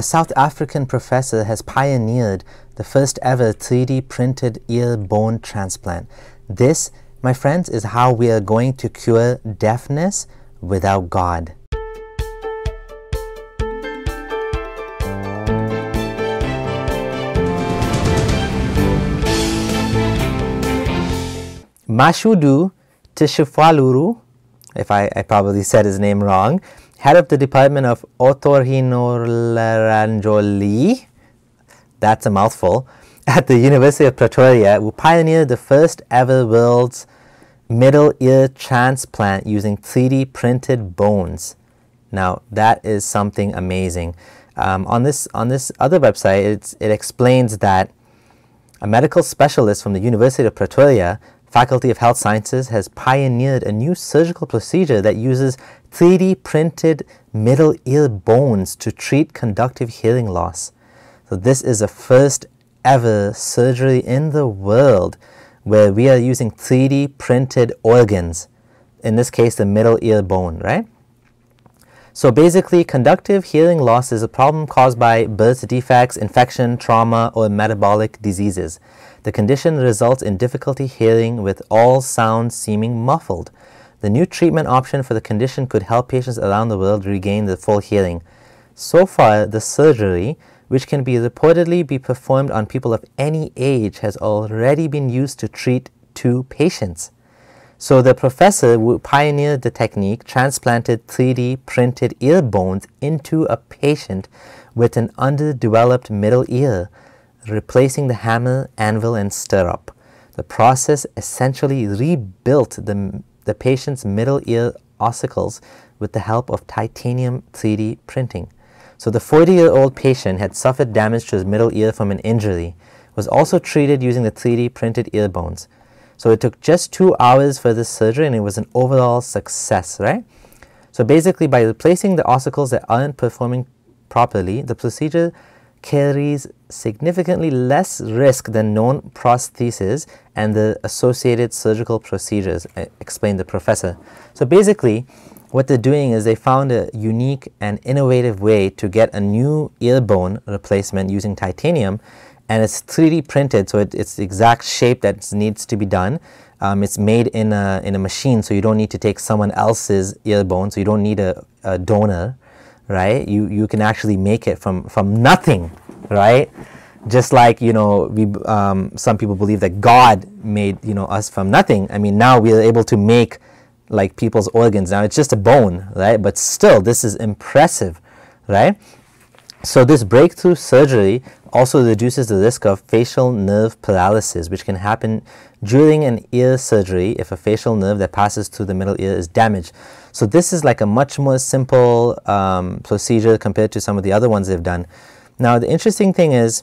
A South African professor has pioneered the first ever 3D printed ear bone transplant. This, my friends, is how we are going to cure deafness without God. Mashudu Tshifhalo, if I probably said his name wrong, head of the Department of Otorhinolaryngology, that's a mouthful, at the University of Pretoria, who pioneered the first ever world's middle ear transplant using 3D printed bones. Now that is something amazing. On this other website, it explains that a medical specialist from the University of Pretoria, Faculty of Health Sciences, has pioneered a new surgical procedure that uses 3D printed middle ear bones to treat conductive hearing loss. So this is the first ever surgery in the world where we are using 3D printed organs, in this case the middle ear bone, right? So basically, conductive hearing loss is a problem caused by birth defects, infection, trauma, or metabolic diseases. The condition results in difficulty hearing, with all sounds seeming muffled. The new treatment option for the condition could help patients around the world regain their full hearing. So far, the surgery, which can be reportedly be performed on people of any age, has already been used to treat 2 patients. So the professor who pioneered the technique transplanted 3D printed ear bones into a patient with an underdeveloped middle ear, replacing the hammer, anvil, and stirrup. The process essentially rebuilt the patient's middle ear ossicles with the help of titanium 3D printing. So the 40-year-old patient had suffered damage to his middle ear from an injury, was also treated using the 3D printed ear bones. So it took just 2 hours for this surgery, and it was an overall success, right? So basically, by replacing the ossicles that aren't performing properly, the procedure carries significantly less risk than known prostheses and the associated surgical procedures, explained the professor. So basically, what they're doing is they found a unique and innovative way to get a new ear bone replacement using titanium. And it's 3D printed, so it's the exact shape that needs to be done. It's made in a machine, so you don't need to take someone else's ear bone, so you don't need a donor, right? You can actually make it from nothing, right? Just like, you know, some people believe that God made, you know, us from nothing. I mean, now we are able to make like people's organs. Now it's just a bone, right? But still, this is impressive, right? So this breakthrough surgery also reduces the risk of facial nerve paralysis, which can happen during an ear surgery if a facial nerve that passes through the middle ear is damaged. So this is like a much more simple procedure compared to some of the other ones they've done. Now the interesting thing is,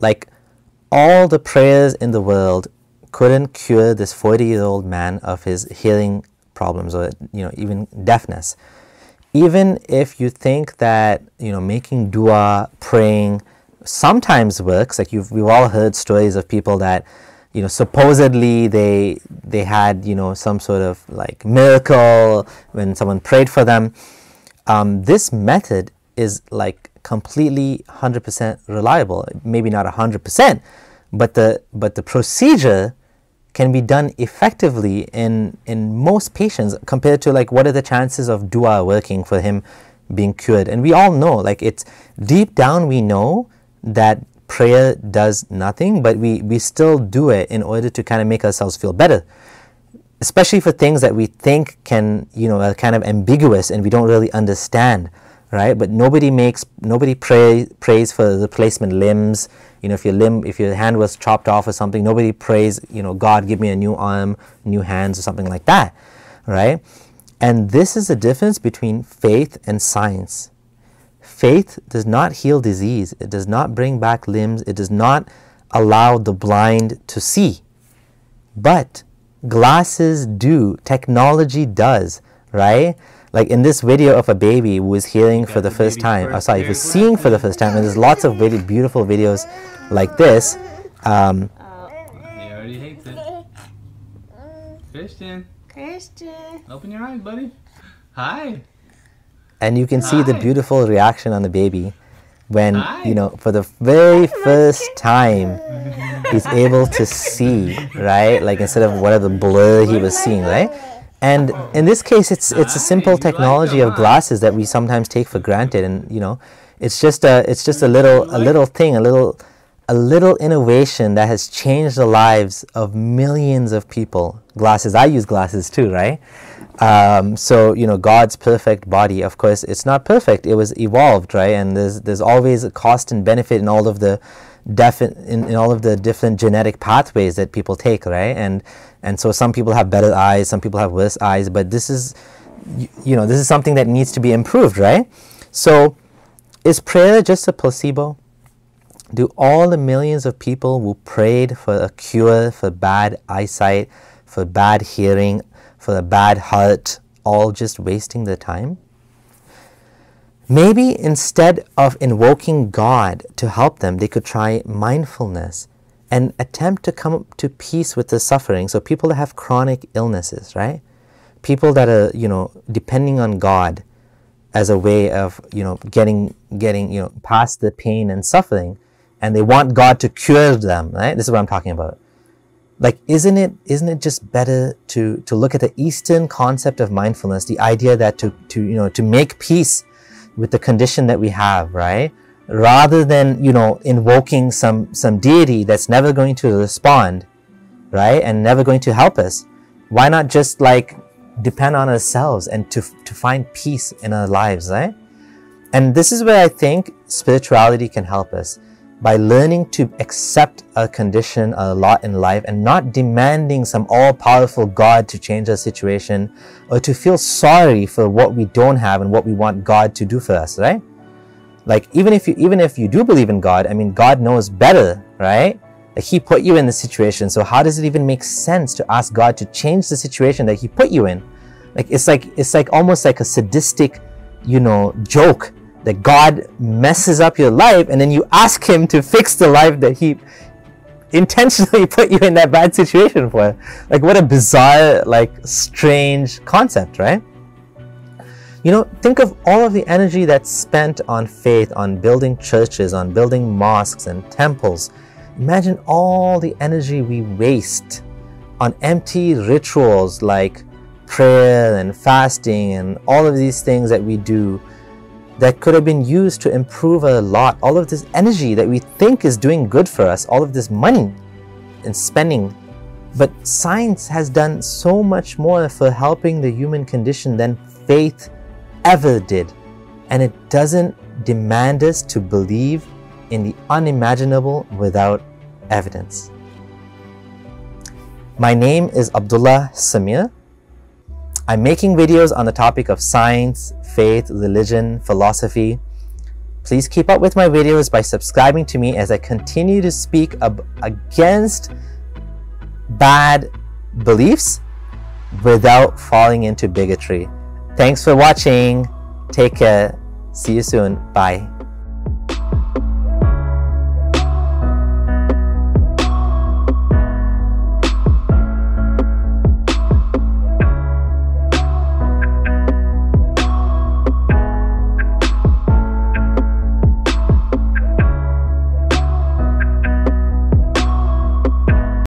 like, all the prayers in the world couldn't cure this 40-year-old man of his hearing problems, or, you know, even deafness. Even if you think that, you know, making dua, praying, sometimes works, like we've all heard stories of people that, you know, supposedly they had, you know, some sort of like miracle when someone prayed for them. This method is like completely 100% reliable. Maybe not 100%, but the procedure can be done effectively in most patients, compared to, like, what are the chances of dua working for him being cured? And we all know, like, it's deep down we know that prayer does nothing, but we still do it in order to kind of make ourselves feel better, especially for things that we think can, you know, are kind of ambiguous and we don't really understand, right? But nobody prays for replacement limbs. You know, if your hand was chopped off or something, nobody prays, you know, God, give me a new arm, new hands, or something like that, right? And this is the difference between faith and science. Faith does not heal disease. It does not bring back limbs. It does not allow the blind to see. But glasses do. Technology does, right? Like in this video of a baby who is hearing for the first time, who's seeing for the first time, and there's lots of really beautiful videos like this. He already hates it. Christian. Open your eyes, buddy. Hi. And you can see the beautiful reaction on the baby when, you know, for the very first time, he's able to see, right? Like instead of whatever blur he was seeing, right? And in this case, it's a simple technology of glasses that we sometimes take for granted, and you know, it's just a little innovation that has changed the lives of millions of people. Glasses, I use glasses too, right? So you know, God's perfect body. Of course, it's not perfect. It was evolved, right? And there's always a cost and benefit in all of the different genetic pathways that people take, right? And so some people have better eyes, some people have worse eyes. But this is, you know, this is something that needs to be improved, right? So, is prayer just a placebo? Do all the millions of people who prayed for a cure for bad eyesight, for bad hearing, for a bad heart, all just wasting their time? Maybe instead of invoking God to help them, they could try mindfulness and attempt to come to peace with the suffering. So people that have chronic illnesses, right? People that are, you know, depending on God as a way of, you know, getting, you know, past the pain and suffering, and they want God to cure them, right? This is what I'm talking about. Like, isn't it just better to look at the Eastern concept of mindfulness, the idea that to make peace with the condition that we have, right? Rather than, you know, invoking some deity that's never going to respond, right? And never going to help us. Why not just like depend on ourselves and to find peace in our lives, right? And this is where I think spirituality can help us, by learning to accept our condition a lot in life and not demanding some all-powerful God to change our situation or to feel sorry for what we don't have and what we want God to do for us, right? Like, even if you do believe in God, I mean, God knows better, right? Like, He put you in this situation, so how does it even make sense to ask God to change the situation that He put you in? Like, it's like almost like a sadistic, you know, joke that God messes up your life and then you ask Him to fix the life that He intentionally put you in that bad situation for. Like, what a bizarre, like, strange concept, right? You know, think of all of the energy that's spent on faith, on building churches, on building mosques and temples. Imagine all the energy we waste on empty rituals like prayer and fasting and all of these things that we do that could have been used to improve a lot. All of this energy that we think is doing good for us, all of this money and spending. But science has done so much more for helping the human condition than faith ever did. And it doesn't demand us to believe in the unimaginable without evidence. My name is Abdullah Sameer. I'm making videos on the topic of science, faith, religion, philosophy. Please keep up with my videos by subscribing to me as I continue to speak against bad beliefs without falling into bigotry. Thanks for watching. Take care. See you soon. Bye.